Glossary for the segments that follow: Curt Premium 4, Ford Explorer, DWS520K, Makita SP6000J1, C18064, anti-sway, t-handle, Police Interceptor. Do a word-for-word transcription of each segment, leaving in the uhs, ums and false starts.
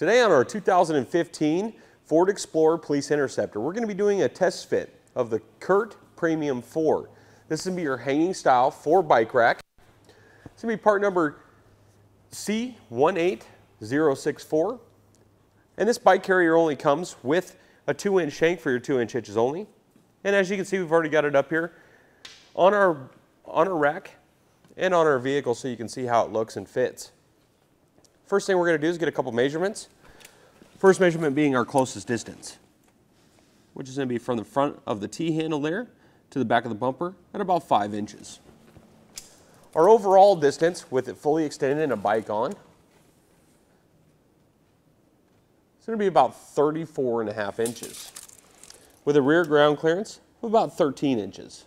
Today on our two thousand fifteen Ford Explorer Police Interceptor, we're going to be doing a test fit of the Curt Premium four. This is going to be your hanging style four bike rack. It's going to be part number C one eight zero six four. And this bike carrier only comes with a two inch shank for your two inch hitches only. And as you can see, we've already got it up here on our, on our rack and on our vehicle so you can see how it looks and fits. First thing we're going to do is get a couple measurements. First measurement being our closest distance, which is going to be from the front of the T-handle there to the back of the bumper at about five inches. Our overall distance with it fully extended and a bike on, it's going to be about thirty-four and a half inches with a rear ground clearance of about thirteen inches.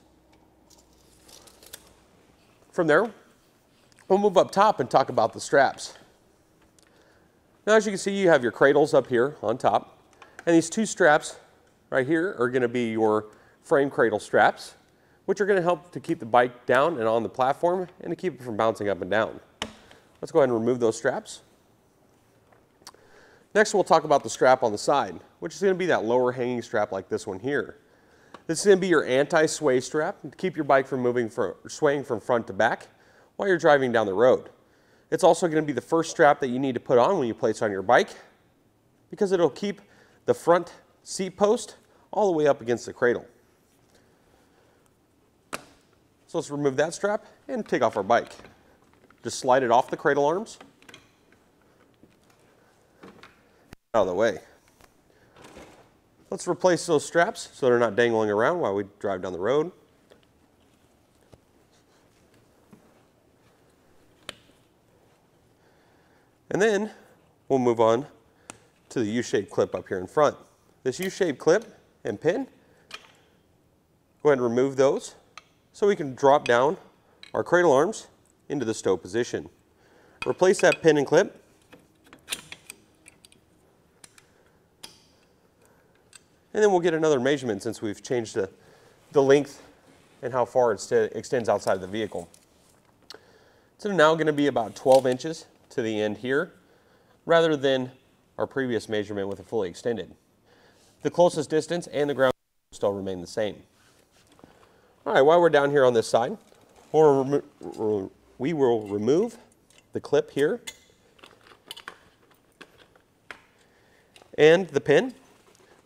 From there, we'll move up top and talk about the straps. Now, as you can see, you have your cradles up here on top, and these two straps right here are going to be your frame cradle straps, which are going to help to keep the bike down and on the platform and to keep it from bouncing up and down. Let's go ahead and remove those straps. Next, we'll talk about the strap on the side, which is going to be that lower hanging strap like this one here. This is going to be your anti-sway strap to keep your bike from moving from, swaying from front to back while you're driving down the road. It's also going to be the first strap that you need to put on when you place on your bike, because it'll keep the front seat post all the way up against the cradle. So let's remove that strap and take off our bike. Just slide it off the cradle arms. Out of the way. Let's replace those straps so they're not dangling around while we drive down the road. And then we'll move on to the U-shaped clip up here in front. This U-shaped clip and pin, go ahead and remove those so we can drop down our cradle arms into the stow position. Replace that pin and clip. And then we'll get another measurement since we've changed the, the length and how far it extends outside of the vehicle. So now going to be about twelve inches to the end here, rather than our previous measurement with a fully extended. The closest distance and the ground still remain the same. All right, while we're down here on this side, we will remove the clip here and the pin.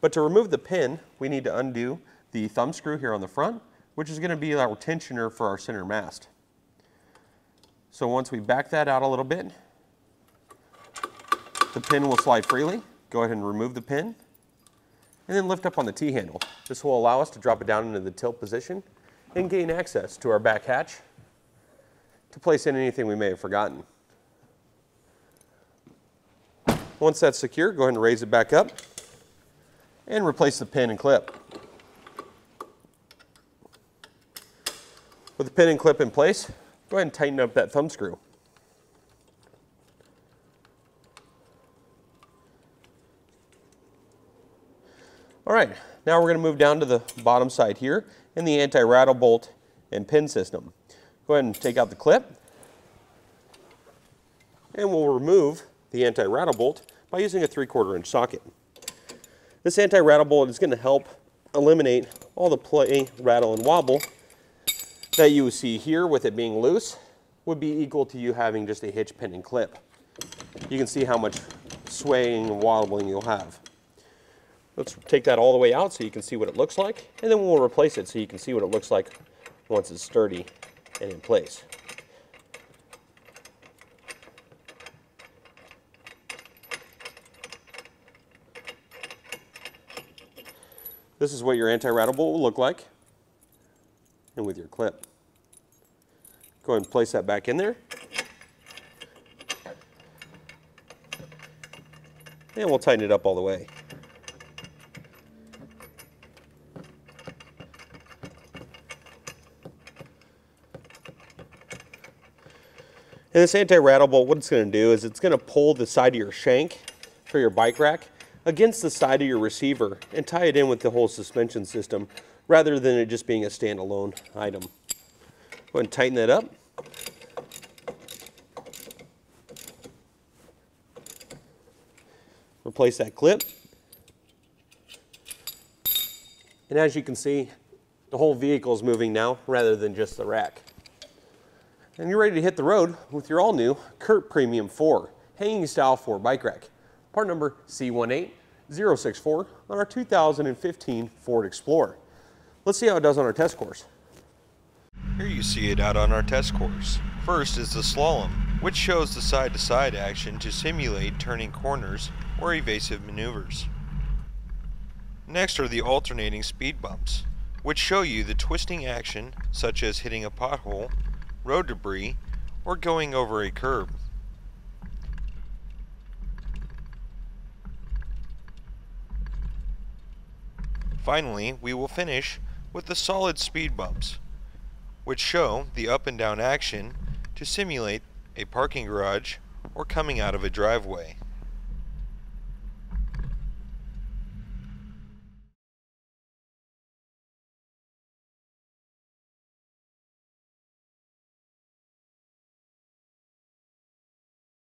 But to remove the pin, we need to undo the thumb screw here on the front, which is going to be our tensioner for our center mast. So once we back that out a little bit, the pin will slide freely. Go ahead and remove the pin, and then lift up on the T-handle. This will allow us to drop it down into the tilt position and gain access to our back hatch to place in anything we may have forgotten. Once that's secure, go ahead and raise it back up and replace the pin and clip. With the pin and clip in place, go ahead and tighten up that thumb screw. All right, now we're going to move down to the bottom side here in the anti-rattle bolt and pin system. Go ahead and take out the clip, and we'll remove the anti-rattle bolt by using a three-quarter inch socket. This anti-rattle bolt is going to help eliminate all the play, rattle, and wobble that you see here. With it being loose, would be equal to you having just a hitch pin and clip. You can see how much swaying and wobbling you'll have. Let's take that all the way out so you can see what it looks like, and then we'll replace it so you can see what it looks like once it's sturdy and in place. This is what your anti-rattle bolt will look like, and with your clip. Go ahead and place that back in there. And we'll tighten it up all the way. And this anti-rattle bolt, what it's going to do is it's going to pull the side of your shank for your bike rack against the side of your receiver and tie it in with the whole suspension system rather than it just being a standalone item. Go ahead and tighten that up. replace that clip. And as you can see, the whole vehicle is moving now rather than just the rack. And you're ready to hit the road with your all-new Curt Premium four hanging style four bike rack, part number C one eight zero six four on our two thousand fifteen Ford Explorer. Let's see how it does on our test course. Here you see it out on our test course. First is the slalom, which shows the side-to-side action to simulate turning corners or evasive maneuvers. Next are the alternating speed bumps, which show you the twisting action such as hitting a pothole, road debris, or going over a curb. Finally, we will finish with the solid speed bumps, which show the up and down action to simulate a parking garage or coming out of a driveway.